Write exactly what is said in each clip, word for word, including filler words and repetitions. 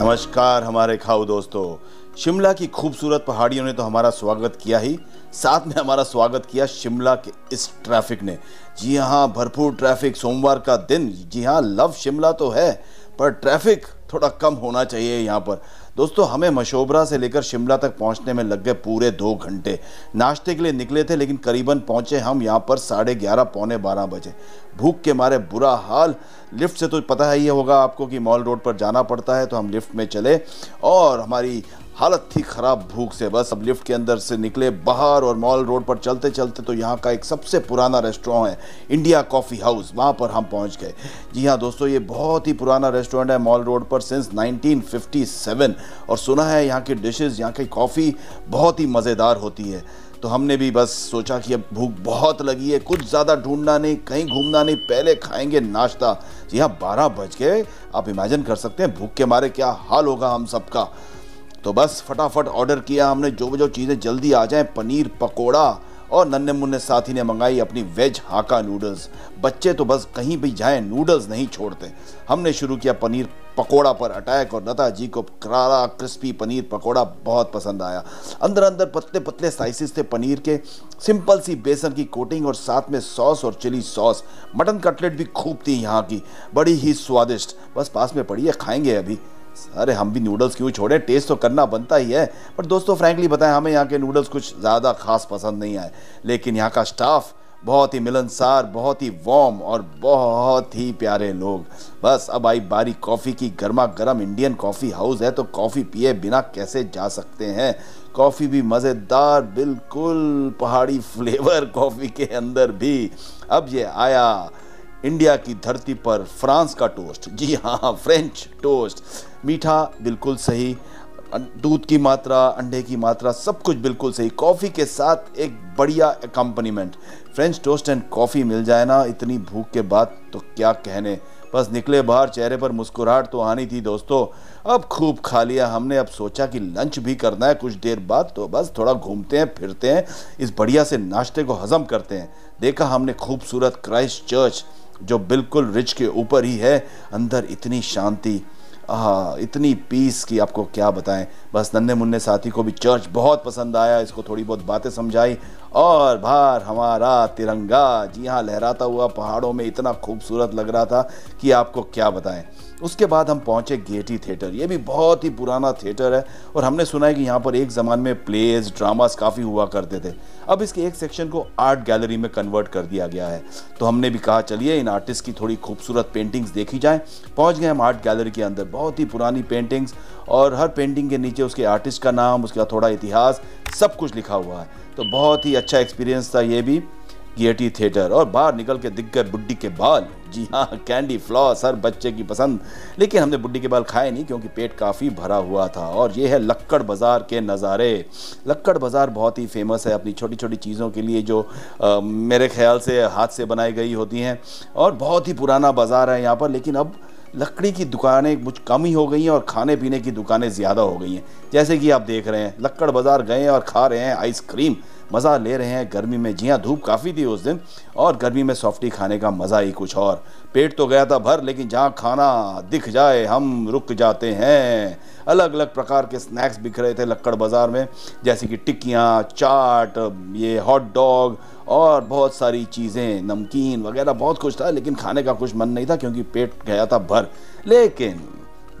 नमस्कार हमारे खाऊ दोस्तों। शिमला की खूबसूरत पहाड़ियों ने तो हमारा स्वागत किया ही, साथ में हमारा स्वागत किया शिमला के इस ट्रैफिक ने। जी हाँ, भरपूर ट्रैफिक सोमवार का दिन। जी हाँ, लव शिमला तो है पर ट्रैफिक थोड़ा कम होना चाहिए यहाँ पर। दोस्तों, हमें मशोबरा से लेकर शिमला तक पहुँचने में लग गए पूरे दो घंटे। नाश्ते के लिए निकले थे लेकिन करीबन पहुँचे हम यहाँ पर साढ़े ग्यारह पौने बारह बजे। भूख के मारे बुरा हाल। लिफ्ट से तो पता ही होगा आपको कि मॉल रोड पर जाना पड़ता है, तो हम लिफ्ट में चले और हमारी हालत थी ख़राब भूख से। बस अब लिफ्ट के अंदर से निकले बाहर और मॉल रोड पर चलते चलते तो यहाँ का एक सबसे पुराना रेस्टोरेंट है, इंडिया कॉफ़ी हाउस, वहाँ पर हम पहुँच गए। जी हाँ दोस्तों, ये बहुत ही पुराना रेस्टोरेंट है मॉल रोड पर, सिंस नाइनटीन फिफ्टी सेवन। और सुना है यहाँ की डिशेज़, यहाँ की कॉफ़ी बहुत ही मज़ेदार होती है। तो हमने भी बस सोचा कि अब भूख बहुत लगी है, कुछ ज़्यादा ढूंढना नहीं, कहीं घूमना नहीं, पहले खाएंगे नाश्ता। जी हाँ, बारह बज गए। आप इमेजिन कर सकते हैं भूख के मारे क्या हाल होगा हम सबका। तो बस फटाफट ऑर्डर किया हमने, जो जो चीज़ें जल्दी आ जाएं, पनीर पकोड़ा और नन्हे मुन्ने साथी ने मंगाई अपनी वेज हाका नूडल्स। बच्चे तो बस कहीं भी जाएं नूडल्स नहीं छोड़ते। हमने शुरू किया पनीर पकोड़ा पर अटैक और लता जी को करारा क्रिस्पी पनीर पकोड़ा बहुत पसंद आया। अंदर अंदर पतले पतले स्लाइसेस थे पनीर के, सिंपल सी बेसन की कोटिंग और साथ में सॉस और चिली सॉस। मटन कटलेट भी खूब थी यहाँ की, बड़ी ही स्वादिष्ट। बस पास में पड़ी है, खाएँगे अभी। अरे हम भी नूडल्स क्यों छोड़े, टेस्ट तो करना बनता ही है। पर दोस्तों फ्रैंकली बताएं, हमें यहाँ के नूडल्स कुछ ज़्यादा खास पसंद नहीं आए। लेकिन यहाँ का स्टाफ बहुत ही मिलनसार, बहुत ही वार्म और बहुत ही प्यारे लोग। बस अब आई बारी कॉफ़ी की। गर्मा गर्म इंडियन कॉफ़ी हाउस है तो कॉफ़ी पिए बिना कैसे जा सकते हैं। कॉफ़ी भी मज़ेदार, बिल्कुल पहाड़ी फ्लेवर कॉफ़ी के अंदर भी। अब ये आया इंडिया की धरती पर फ्रांस का टोस्ट। जी हाँ, फ्रेंच टोस्ट। मीठा बिल्कुल सही, दूध की मात्रा, अंडे की मात्रा, सब कुछ बिल्कुल सही। कॉफ़ी के साथ एक बढ़िया accompaniment. French toast and coffee मिल जाए ना, इतनी भूख के बाद तो क्या कहने। बस निकले बाहर, चेहरे पर मुस्कुराहट तो आनी थी दोस्तों। अब खूब खा लिया हमने। अब सोचा कि लंच भी करना है कुछ देर बाद, तो बस थोड़ा घूमते हैं फिरते हैं, इस बढ़िया से नाश्ते को हज़म करते हैं। देखा हमने खूबसूरत क्राइस्ट चर्च, जो बिल्कुल रिच के ऊपर ही है। अंदर इतनी शांति, आह इतनी पीस की आपको क्या बताएं। बस नन्हे मुन्ने साथी को भी चर्च बहुत पसंद आया, इसको थोड़ी बहुत बातें समझाई और बाहर हमारा तिरंगा, जी हाँ, लहराता हुआ पहाड़ों में इतना खूबसूरत लग रहा था कि आपको क्या बताएं। उसके बाद हम पहुंचे गेटी थिएटर। ये भी बहुत ही पुराना थिएटर है और हमने सुना है कि यहाँ पर एक ज़माने में प्लेज ड्रामास काफ़ी हुआ करते थे। अब इसके एक सेक्शन को आर्ट गैलरी में कन्वर्ट कर दिया गया है। तो हमने भी कहा चलिए इन आर्टिस्ट की थोड़ी खूबसूरत पेंटिंग्स देखी जाएँ। पहुँच गए हम आर्ट गैलरी के अंदर, बहुत ही पुरानी पेंटिंग्स और हर पेंटिंग के नीचे उसके आर्टिस्ट का नाम, उसका थोड़ा इतिहास, सब कुछ लिखा हुआ है। तो बहुत ही अच्छा एक्सपीरियंस था ये भी, गेटी थिएटर। और बाहर निकल के दिख गए बुड्ढी के बाल। जी हाँ, कैंडी फ्लॉस हर बच्चे की पसंद। लेकिन हमने बुड्ढी के बाल खाए नहीं क्योंकि पेट काफ़ी भरा हुआ था। और ये है लक्कड़ बाज़ार के नज़ारे। लक्कड़ बाज़ार बहुत ही फेमस है अपनी छोटी छोटी चीज़ों के लिए, जो आ, मेरे ख्याल से हाथ से बनाई गई होती हैं। और बहुत ही पुराना बाज़ार है यहाँ पर, लेकिन अब लकड़ी की दुकानें कुछ कम ही हो गई हैं और खाने पीने की दुकानें ज़्यादा हो गई हैं। जैसे कि आप देख रहे हैं, लक्कड़ बाज़ार गए और खा रहे हैं आइसक्रीम, मज़ा ले रहे हैं गर्मी में। जी हाँ, धूप काफ़ी थी उस दिन और गर्मी में सॉफ्टी खाने का मज़ा ही कुछ और। पेट तो गया था भर, लेकिन जहाँ खाना दिख जाए हम रुक जाते हैं। अलग अलग प्रकार के स्नैक्स बिक रहे थे लक्कड़ बाज़ार में, जैसे कि टिक्कियाँ, चाट, ये हॉट डॉग और बहुत सारी चीज़ें, नमकीन वगैरह, बहुत कुछ था। लेकिन खाने का कुछ मन नहीं था क्योंकि पेट गया था भर। लेकिन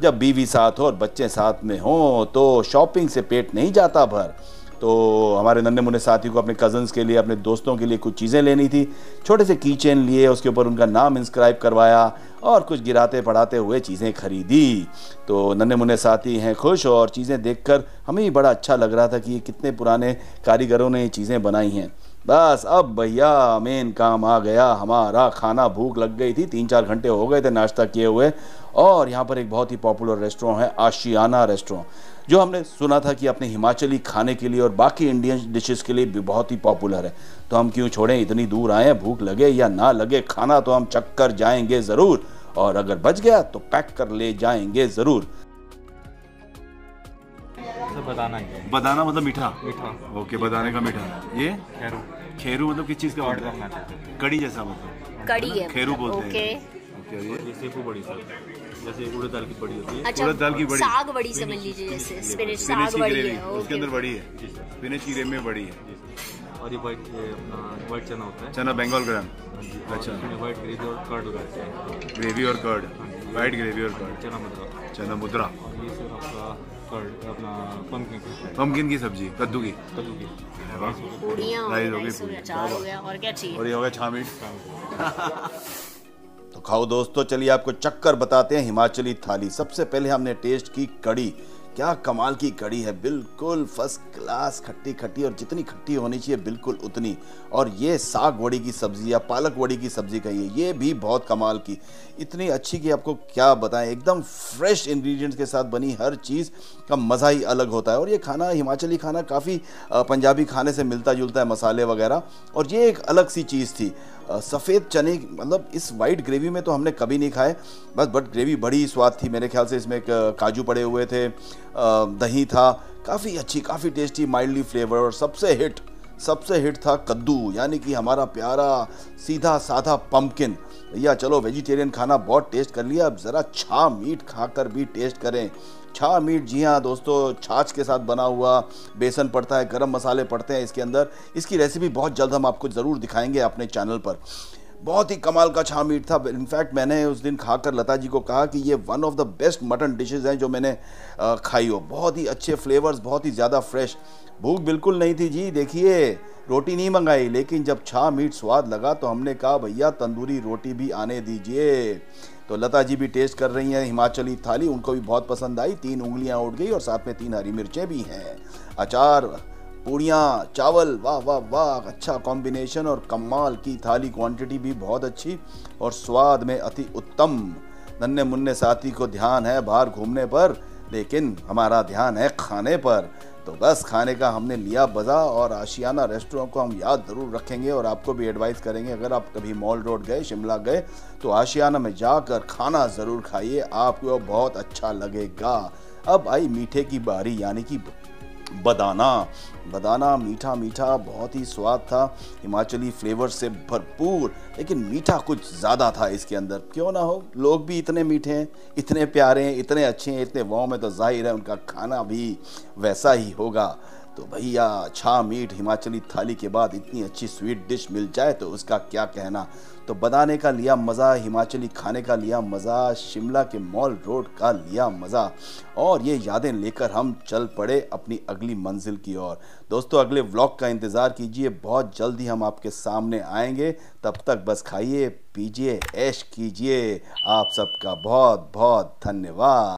जब बीवी साथ हो और बच्चे साथ में हों तो शॉपिंग से पेट नहीं जाता भर। तो हमारे नन्हे मुन्ने साथी को अपने कज़न्स के लिए, अपने दोस्तों के लिए कुछ चीज़ें लेनी थी। छोटे से की चेन लिए, उसके ऊपर उनका नाम इंस्क्राइब करवाया और कुछ गिराते पढ़ाते हुए चीज़ें खरीदी। तो नन्हे मुन्ने साथी हैं खुश और चीज़ें देखकर हमें भी बड़ा अच्छा लग रहा था कि ये कितने पुराने कारीगरों ने ये चीज़ें बनाई हैं। बस अब भैया मेन काम आ गया हमारा, खाना। भूख लग गई थी, तीन चार घंटे हो गए थे नाश्ता किए हुए। और यहाँ पर एक बहुत ही पॉपुलर रेस्टोरेंट है, आशियाना रेस्टोरेंट, जो हमने सुना था कि अपने हिमाचली खाने के लिए और बाकी इंडियन डिशेस के लिए भी बहुत ही पॉपुलर है। तो हम क्यों छोड़ें, इतनी दूर आए हैं, भूख लगे या ना लगे, खाना तो हम चक्कर जाएंगे ज़रूर। और अगर बच गया तो पैक कर ले जाएंगे ज़रूर। बदाना है। बदाना मतलब मीठा। मीठा। ओके, बदाने का मीठा। ये खेरू। खेरू मतलब किस चीज का ऑर्डर करना चाहते हैं? कड़ी जैसा मतलब। कड़ी है। खेरू बोलते हैं। ओके। ओके, ये सेफू बड़ी सर। जैसे उड़द दाल की बड़ी होती है। अच्छा, उड़द दाल की बड़ी, साग बड़ी समझ लीजिए, जैसे स्पिनच साग बड़ी है, उसके अंदर बड़ी है, स्पिनच की ग्रेवी में बड़ी है। और ये वाइट वाइट चना होता है, चना बंगाल ग्राम। अच्छा, वाइट ग्रेवी और कर्ड लगाते हैं, ग्रेवी और कर्ड, वाइट ग्रेवी और कर्ड, चना मुद्रा, चना मुद्रा। और ये सर आपका कर्ड, अपना पम्पकिन, पम्पकिन की सब्जी, कद्दू की, कद्दू की पूड़ियाँ हो गई, अचार हो गया, और क्या चाहिए, और ये हो गया छामीट। तो खाओ दोस्तों, चलिए आपको चक्कर बताते हैं हिमाचली थाली। सबसे पहले हमने टेस्ट की कड़ी, क्या कमाल की कड़ी है, बिल्कुल फर्स्ट क्लास खट्टी खट्टी, और जितनी खट्टी होनी चाहिए बिल्कुल उतनी। और ये साग वड़ी की सब्ज़ी या पालक वड़ी की सब्ज़ी कहिए, ये भी बहुत कमाल की, इतनी अच्छी कि आपको क्या बताएं। एकदम फ्रेश इंग्रेडिएंट्स के साथ बनी हर चीज़ का मज़ा ही अलग होता है। और ये खाना, हिमाचली खाना काफ़ी पंजाबी खाने से मिलता जुलता है, मसाले वगैरह, और ये एक अलग सी चीज़ थी। सफ़ेद चने, मतलब इस वाइट ग्रेवी में तो हमने कभी नहीं खाए बस, बट ग्रेवी बड़ी ही स्वाद थी मेरे ख्याल से। इसमें काजू पड़े हुए थे, दही था, काफ़ी अच्छी, काफ़ी टेस्टी, माइल्डली फ्लेवर। और सबसे हिट, सबसे हिट था कद्दू, यानी कि हमारा प्यारा सीधा साधा पम्पकिन। या चलो वेजिटेरियन खाना बहुत टेस्ट कर लिया, अब ज़रा छा मीट खाकर भी टेस्ट करें। छा मीट, जी हाँ दोस्तों, छाछ के साथ बना हुआ, बेसन पड़ता है, गरम मसाले पड़ते हैं इसके अंदर। इसकी रेसिपी बहुत जल्द हम आपको ज़रूर दिखाएंगे अपने चैनल पर। बहुत ही कमाल का छा मीट था। इनफैक्ट मैंने उस दिन खाकर लता जी को कहा कि ये one of the best mutton dishes हैं जो मैंने खाई हो। बहुत ही अच्छे फ्लेवर्स, बहुत ही ज़्यादा फ्रेश। भूख बिल्कुल नहीं थी जी, देखिए रोटी नहीं मंगाई, लेकिन जब छा मीट स्वाद लगा तो हमने कहा भैया तंदूरी रोटी भी आने दीजिए। तो लता जी भी टेस्ट कर रही हैं हिमाचली थाली, उनको भी बहुत पसंद आई। तीन उंगलियां उठ गई और साथ में तीन हरी मिर्चें भी हैं, अचार, पूड़ियाँ, चावल, वाह वाह वाह, अच्छा कॉम्बिनेशन। और कमाल की थाली, क्वांटिटी भी बहुत अच्छी और स्वाद में अति उत्तम। नन्हे मुन्ने साथी को ध्यान है बाहर घूमने पर, लेकिन हमारा ध्यान है खाने पर। तो बस खाने का हमने लिया मज़ा, और आशियाना रेस्टोरेंट को हम याद ज़रूर रखेंगे और आपको भी एडवाइस करेंगे, अगर आप कभी मॉल रोड गए, शिमला गए, तो आशियाना में जाकर खाना ज़रूर खाइए, आपको बहुत अच्छा लगेगा। अब आई मीठे की बारी, यानी कि बदाना। बदाना मीठा मीठा, बहुत ही स्वाद था, हिमाचली फ्लेवर से भरपूर, लेकिन मीठा कुछ ज़्यादा था इसके अंदर। क्यों ना हो, लोग भी इतने मीठे हैं, इतने प्यारे हैं, इतने अच्छे हैं, इतने वाव में, तो जाहिर है उनका खाना भी वैसा ही होगा। तो भैया छा मीठ हिमाचली थाली के बाद इतनी अच्छी स्वीट डिश मिल जाए तो उसका क्या कहना। तो बदाने का लिया मज़ा, हिमाचली खाने का लिया मज़ा, शिमला के मॉल रोड का लिया मज़ा, और ये यादें लेकर हम चल पड़े अपनी अगली मंजिल की ओर। दोस्तों अगले व्लॉग का इंतज़ार कीजिए, बहुत जल्दी हम आपके सामने आएंगे। तब तक बस खाइए, पीजिए, ऐश कीजिए। आप सबका बहुत बहुत धन्यवाद।